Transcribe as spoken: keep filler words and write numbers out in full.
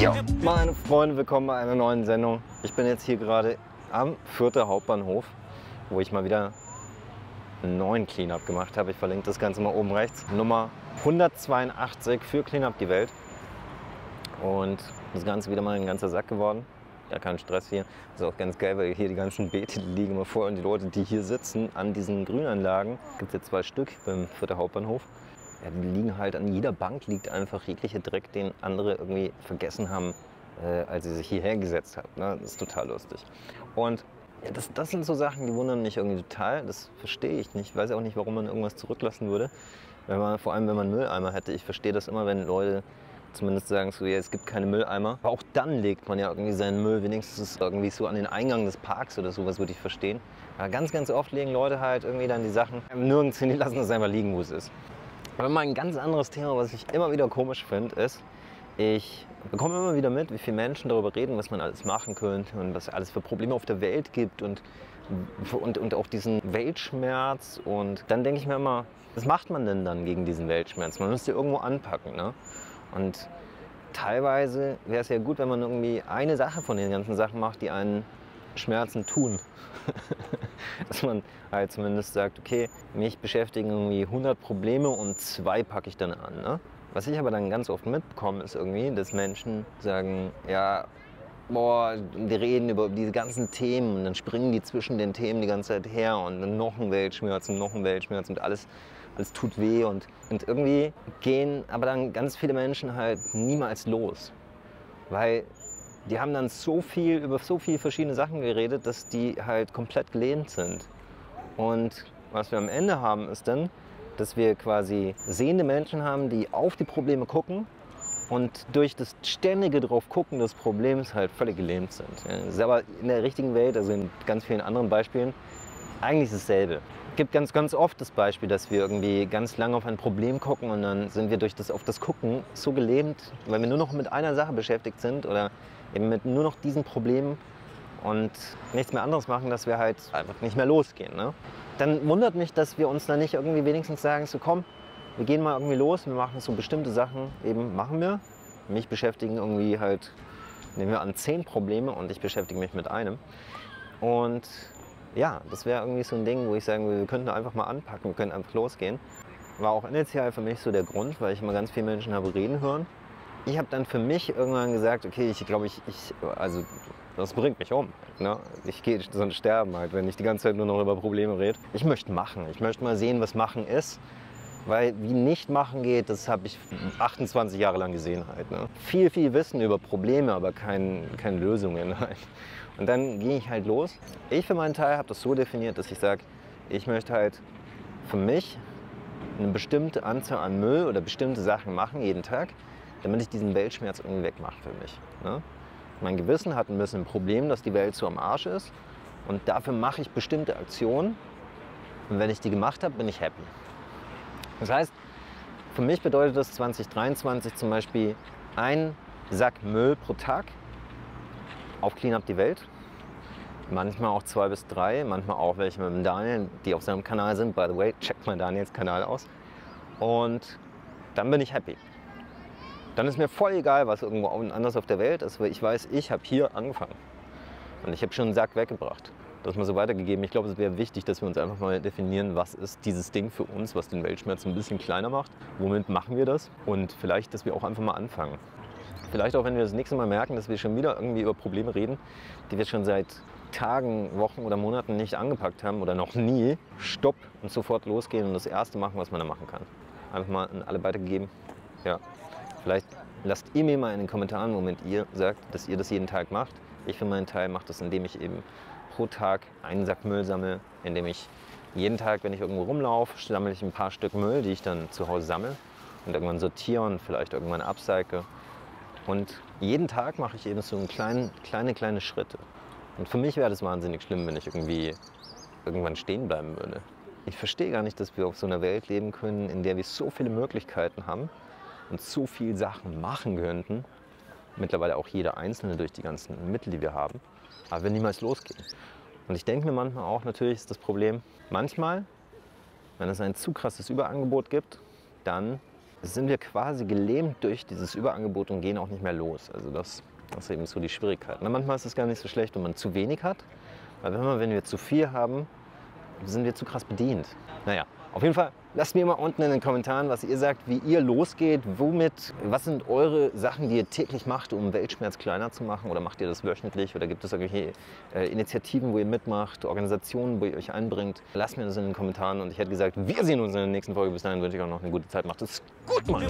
Jo, meine Freunde, willkommen bei einer neuen Sendung. Ich bin jetzt hier gerade am Fürther Hauptbahnhof, wo ich mal wieder einen neuen Cleanup gemacht habe. Ich verlinke das Ganze mal oben rechts. Nummer hundertzweiundachtzig für Cleanup die Welt. Und das Ganze wieder mal ein ganzer Sack geworden. Gar kein Stress hier. Das ist auch ganz geil, weil hier die ganzen Beete liegen immer vor. Und die Leute, die hier sitzen an diesen Grünanlagen, gibt es jetzt zwei Stück beim Fürther Hauptbahnhof. Ja, die liegen halt, an jeder Bank liegt einfach jeglicher Dreck, den andere irgendwie vergessen haben, äh, als sie sich hierher gesetzt haben. Ne? Das ist total lustig. Und ja, das, das sind so Sachen, die wundern mich irgendwie total. Das verstehe ich nicht. Ich weiß auch nicht, warum man irgendwas zurücklassen würde. Wenn man, vor allem, wenn man einen Mülleimer hätte. Ich verstehe das immer, wenn Leute zumindest sagen, so, ja, es gibt keine Mülleimer. Aber auch dann legt man ja irgendwie seinen Müll wenigstens irgendwie so an den Eingang des Parks oder sowas, würde ich verstehen. Aber ganz, ganz oft legen Leute halt irgendwie dann die Sachen nirgends hin, die lassen das einfach liegen, wo es ist. Aber mal ein ganz anderes Thema, was ich immer wieder komisch finde, ist, ich bekomme immer wieder mit, wie viele Menschen darüber reden, was man alles machen könnte und was alles für Probleme auf der Welt gibt und, und, und auch diesen Weltschmerz. Und dann denke ich mir immer, was macht man denn dann gegen diesen Weltschmerz? Man müsste irgendwo anpacken, ne? Und teilweise wäre es ja gut, wenn man irgendwie eine Sache von den ganzen Sachen macht, die einen Schmerzen tun. Dass man halt zumindest sagt, okay, mich beschäftigen irgendwie hundert Probleme und zwei packe ich dann an. Ne? Was ich aber dann ganz oft mitbekomme, ist irgendwie, dass Menschen sagen, ja, boah, die reden über diese ganzen Themen und dann springen die zwischen den Themen die ganze Zeit her und dann noch ein Weltschmerz und noch ein Weltschmerz und alles, alles tut weh. Und, und irgendwie gehen aber dann ganz viele Menschen halt niemals los, weil die haben dann so viel, über so viele verschiedene Sachen geredet, dass die halt komplett gelähmt sind. Und was wir am Ende haben, ist dann, dass wir quasi sehende Menschen haben, die auf die Probleme gucken und durch das ständige drauf gucken des Problems halt völlig gelähmt sind. Das ist aber in der richtigen Welt, also in ganz vielen anderen Beispielen, eigentlich dasselbe. Es gibt ganz, ganz oft das Beispiel, dass wir irgendwie ganz lange auf ein Problem gucken und dann sind wir durch das, auf das Gucken so gelähmt, weil wir nur noch mit einer Sache beschäftigt sind oder eben mit nur noch diesen Problemen und nichts mehr anderes machen, dass wir halt einfach nicht mehr losgehen. Ne? Dann wundert mich, dass wir uns dann nicht irgendwie wenigstens sagen, so komm, wir gehen mal irgendwie los, wir machen so bestimmte Sachen, eben machen wir. Mich beschäftigen irgendwie halt, nehmen wir an, zehn Probleme und ich beschäftige mich mit einem. Und ja, das wäre irgendwie so ein Ding, wo ich sagen würde, wir könnten einfach mal anpacken, wir können einfach losgehen. War auch initial für mich so der Grund, weil ich immer ganz viele Menschen habe reden hören. Ich habe dann für mich irgendwann gesagt, okay, ich glaube, ich, ich, also das bringt mich um. Ne? Ich gehe so sterben halt, wenn ich die ganze Zeit nur noch über Probleme rede. Ich möchte machen, ich möchte mal sehen, was machen ist. Weil wie nicht machen geht, das habe ich achtundzwanzig Jahre lang gesehen halt. Ne? Viel, viel Wissen über Probleme, aber kein, keine Lösungen halt. Und dann ging ich halt los. Ich für meinen Teil habe das so definiert, dass ich sage, ich möchte halt für mich eine bestimmte Anzahl an Müll oder bestimmte Sachen machen, jeden Tag, damit ich diesen Weltschmerz irgendwie wegmache für mich. Ne? Mein Gewissen hat ein bisschen ein Problem, dass die Welt so am Arsch ist. Und dafür mache ich bestimmte Aktionen. Und wenn ich die gemacht habe, bin ich happy. Das heißt, für mich bedeutet das zwanzig dreiundzwanzig zum Beispiel ein Sack Müll pro Tag auf Cleanup die Welt. Manchmal auch zwei bis drei, manchmal auch welche mit dem Daniel, die auf seinem Kanal sind. By the way, checkt mal Daniels Kanal aus. Und dann bin ich happy. Dann ist mir voll egal, was irgendwo anders auf der Welt ist, weil ich weiß, ich habe hier angefangen. Und ich habe schon einen Sack weggebracht. Das ist mir so weitergegeben. Ich glaube, es wäre wichtig, dass wir uns einfach mal definieren, was ist dieses Ding für uns, was den Weltschmerz ein bisschen kleiner macht. Womit machen wir das? Und vielleicht, dass wir auch einfach mal anfangen. Vielleicht auch, wenn wir das nächste Mal merken, dass wir schon wieder irgendwie über Probleme reden, die wir schon seit Tagen, Wochen oder Monaten nicht angepackt haben oder noch nie. Stopp und sofort losgehen und das Erste machen, was man da machen kann. Einfach mal an alle weitergegeben. Ja, vielleicht lasst ihr mir mal in den Kommentaren, womit ihr sagt, dass ihr das jeden Tag macht. Ich für meinen Teil mache das, indem ich eben pro Tag einen Sack Müll sammle, indem ich jeden Tag, wenn ich irgendwo rumlaufe, sammle ich ein paar Stück Müll, die ich dann zu Hause sammle und irgendwann sortiere und vielleicht irgendwann upcycle. Und jeden Tag mache ich eben so kleine, kleine, kleine Schritte. Und für mich wäre das wahnsinnig schlimm, wenn ich irgendwie irgendwann stehen bleiben würde. Ich verstehe gar nicht, dass wir auf so einer Welt leben können, in der wir so viele Möglichkeiten haben und so viele Sachen machen könnten. Mittlerweile auch jeder Einzelne durch die ganzen Mittel, die wir haben. Aber wir niemals losgehen. Und ich denke mir manchmal auch, natürlich ist das Problem, manchmal Wenn es ein zu krasses Überangebot gibt, dann sind wir quasi gelähmt durch dieses Überangebot und gehen auch nicht mehr los. Also das, das ist eben so die Schwierigkeit. Na, manchmal ist es gar nicht so schlecht, wenn man zu wenig hat, weil wenn, man, wenn wir zu viel haben, sind wir zu krass bedient. Naja, auf jeden Fall, lasst mir mal unten in den Kommentaren, was ihr sagt, wie ihr losgeht, womit, was sind eure Sachen, die ihr täglich macht, um Weltschmerz kleiner zu machen, oder macht ihr das wöchentlich, oder gibt es irgendwelche äh, Initiativen, wo ihr mitmacht, Organisationen, wo ihr euch einbringt. Lasst mir das in den Kommentaren und ich hätte gesagt, wir sehen uns in der nächsten Folge. Bis dahin wünsche ich euch noch eine gute Zeit. Macht es gut, Mann!